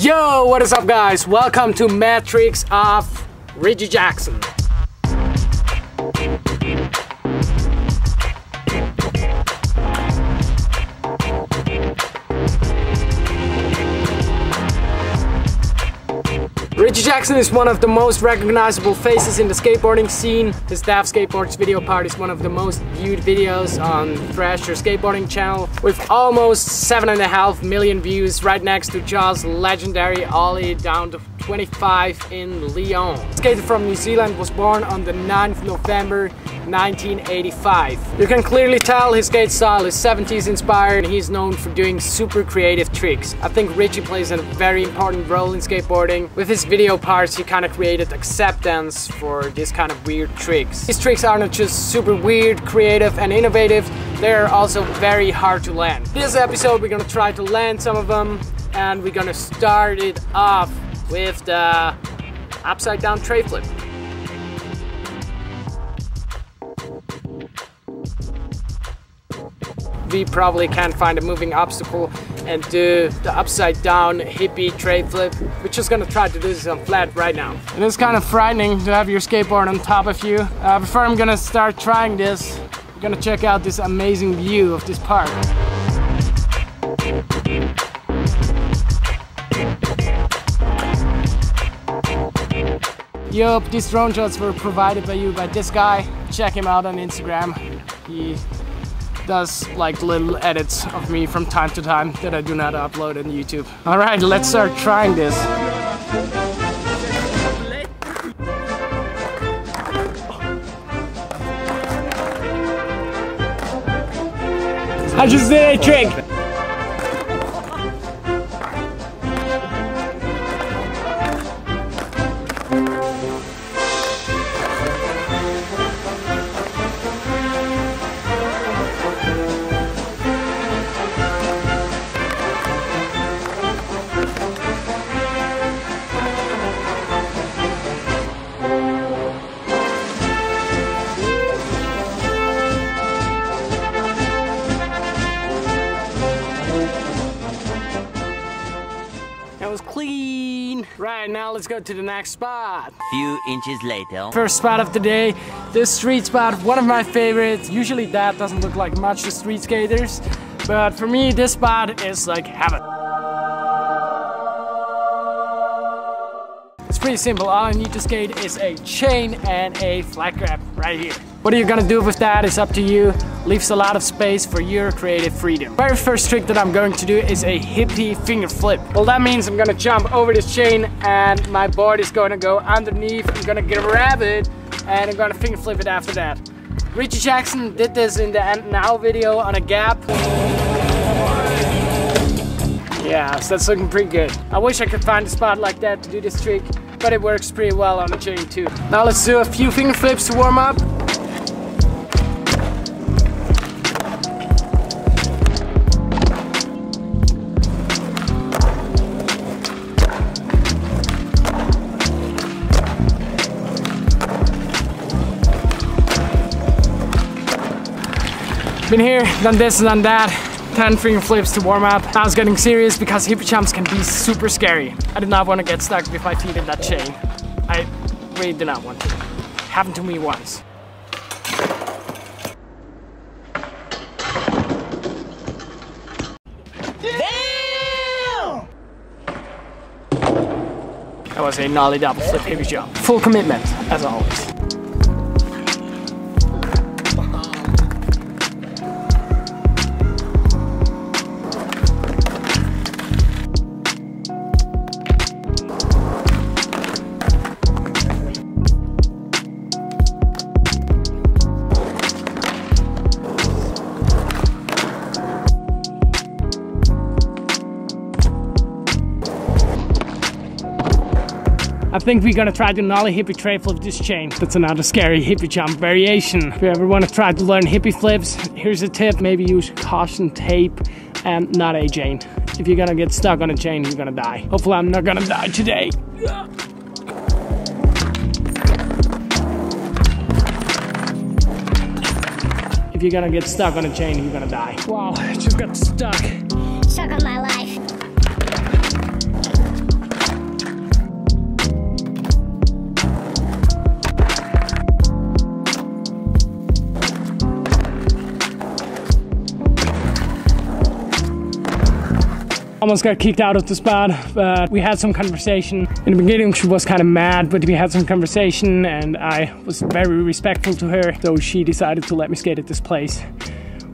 Yo, what is up guys? Welcome to Mad Tricks of Richie Jackson. Richie Jackson is one of the most recognizable faces in the skateboarding scene. His Daft Skateboards video part is one of the most viewed videos on Thrasher skateboarding channel with almost 7.5 million views, right next to Jaws' legendary ollie down to 25 in Lyon. Skater from New Zealand, was born on the 9th November 1985. You can clearly tell his skate style is 70s inspired, and he's known for doing super creative tricks. I think Richie plays a very important role in skateboarding. With his video parts, he kind of created acceptance for these kind of weird tricks. These tricks are not just super weird, creative and innovative, they're also very hard to land. This episode we're gonna try to land some of them, and we're gonna start it off with the upside down tray flip. We probably can't find a moving obstacle and do the upside down hippie tray flip. We're just gonna try to do this on flat right now. It is kind of frightening to have your skateboard on top of you. Before I'm gonna start trying this, we're gonna check out this amazing view of this park. Yup, these drone shots were provided by you by this guy. Check him out on Instagram. He does like little edits of me from time to time that I do not upload on YouTube. Alright, let's start trying this. I just did a trick! Clean. Right, now let's go to the next spot. Few inches later. First spot of the day, this street spot, one of my favorites. Usually that doesn't look like much to street skaters, but for me this spot is like heaven. It's pretty simple. All I need to skate is a chain and a flat grab right here. What are you gonna do with that is up to you. Leaves a lot of space for your creative freedom. Very first trick that I'm going to do is a hippie finger flip. Well, that means I'm gonna jump over this chain and my board is gonna go underneath. I'm gonna grab it and I'm gonna finger flip it after that. Richie Jackson did this in the End Now video on a gap. Yeah, so that's looking pretty good. I wish I could find a spot like that to do this trick, but it works pretty well on a chain too. Now let's do a few finger flips to warm up. Been here, done this, done that, 10 finger flips to warm up. I was getting serious because hippie jumps can be super scary. I did not want to get stuck with my feet in that chain. I really did not want to. It happened to me once. Damn! That was a gnarly double flip hippie jump. Full commitment, as always. I think we're gonna try to nollie hippie tray flip this chain. That's another scary hippie jump variation. If you ever wanna try to learn hippie flips, here's a tip. Maybe use caution tape and not a chain. If you're gonna get stuck on a chain, you're gonna die. Hopefully I'm not gonna die today. If you're gonna get stuck on a chain, you're gonna die. Wow, I just got stuck. Stuck on my life. almost got kicked out of the spot, but we had some conversation. In the beginning she was kind of mad, but we had some conversation and I was very respectful to her, so she decided to let me skate at this place.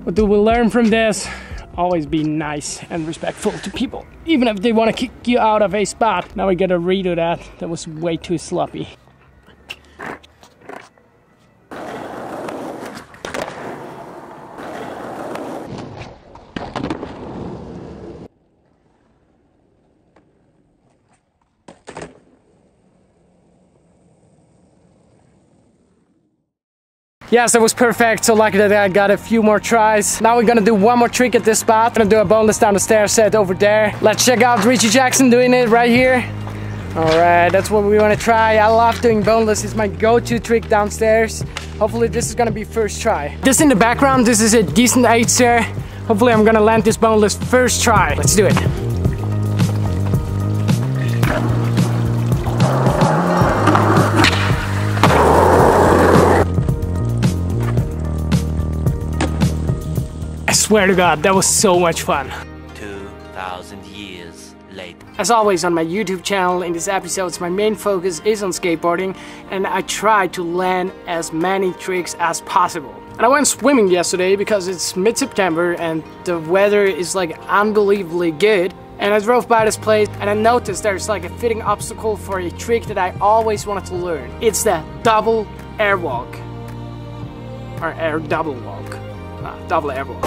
What do we learn from this? Always be nice and respectful to people, even if they want to kick you out of a spot. Now I gotta redo that. That was way too sloppy. Yes, that was perfect. So lucky that I got a few more tries. Now we're gonna do one more trick at this spot. Gonna do a boneless down the stairs set over there. Let's check out Richie Jackson doing it right here. All right, that's what we wanna try. I love doing boneless. It's my go-to trick downstairs. Hopefully this is gonna be first try. Just in the background, this is a decent 8 stair. Hopefully I'm gonna land this boneless first try. Let's do it. Swear to God, that was so much fun. 2,000 years later. As always on my YouTube channel, in these episodes, my main focus is on skateboarding, and I try to land as many tricks as possible. And I went swimming yesterday because it's mid-September and the weather is like unbelievably good. And I drove by this place and I noticed there's like a fitting obstacle for a trick that I always wanted to learn. It's the double air walk. Or air double walk. Double airborne.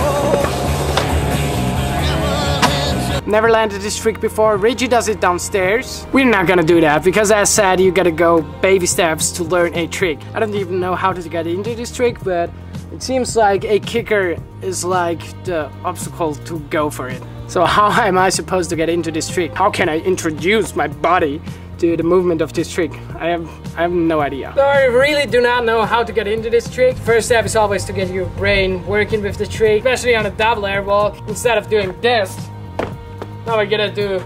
Never landed this trick before. Richie does it downstairs. We're not gonna do that because, as said, you gotta go baby steps to learn a trick. I don't even know how to get into this trick, but it seems like a kicker is like the obstacle to go for it. So how am I supposed to get into this trick? How can I introduce my body to the movement of this trick? I have no idea. So I really do not know how to get into this trick. First step is always to get your brain working with the trick, especially on a double air walk. Instead of doing this, now we're gonna do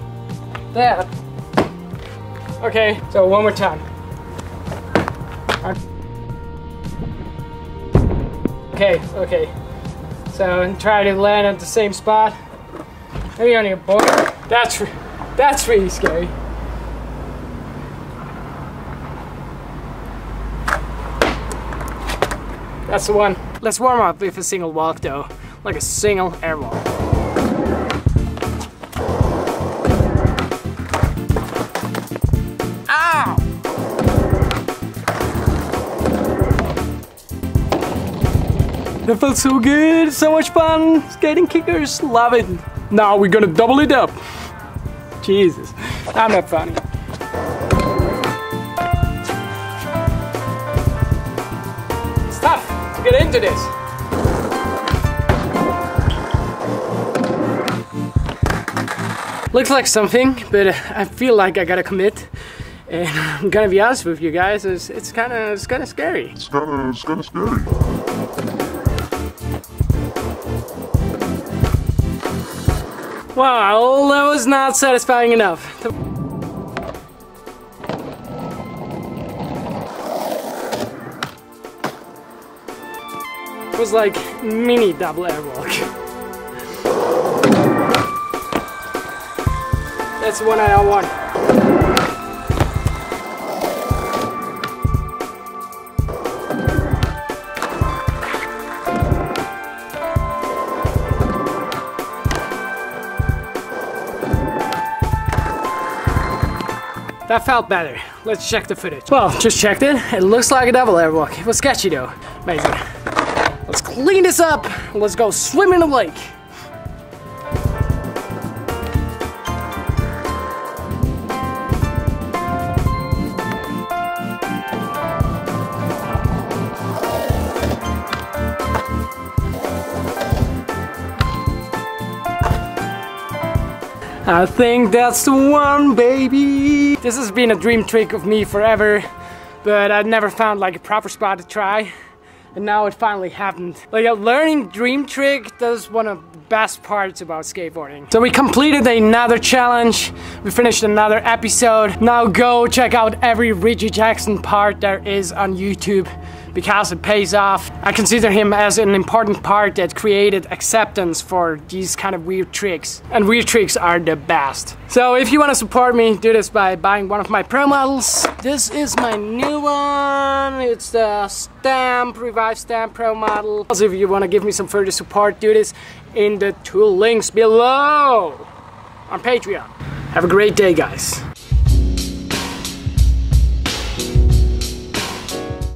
that. Okay, so one more time. Okay. So try to land at the same spot. Maybe on your board. That's really scary. That's the one. Let's warm up with a single walk though, like a single air walk. Ow! That felt so good, so much fun. Skating kickers, love it. Now we're gonna double it up. Jesus, I'm not funny. Get into this. Looks like something, but I feel like I gotta commit. And I'm gonna be honest with you guys, it's kind of scary. It's kind of scary. Wow, that was not satisfying enough. It was like mini double air walk. That's the one I want. That felt better. Let's check the footage. Well, just checked it. It looks like a double air walk. It was sketchy though. Amazing. Let's clean this up. Let's go swim in the lake. I think that's the one, baby. This has been a dream trick of me forever, but I've never found like a proper spot to try. and now it finally happened. Like, a learning dream trick, that is one of the best parts about skateboarding. So we completed another challenge, we finished another episode. Now go check out every Richie Jackson part there is on YouTube, because it pays off. I consider him as an important part that created acceptance for these kind of weird tricks. And weird tricks are the best. So if you want to support me, do this by buying one of my pro models. This is my new one. It's the Stamp Revive Stamp Pro model. Also, if you want to give me some further support, do this in the two links below on Patreon. Have a great day, guys.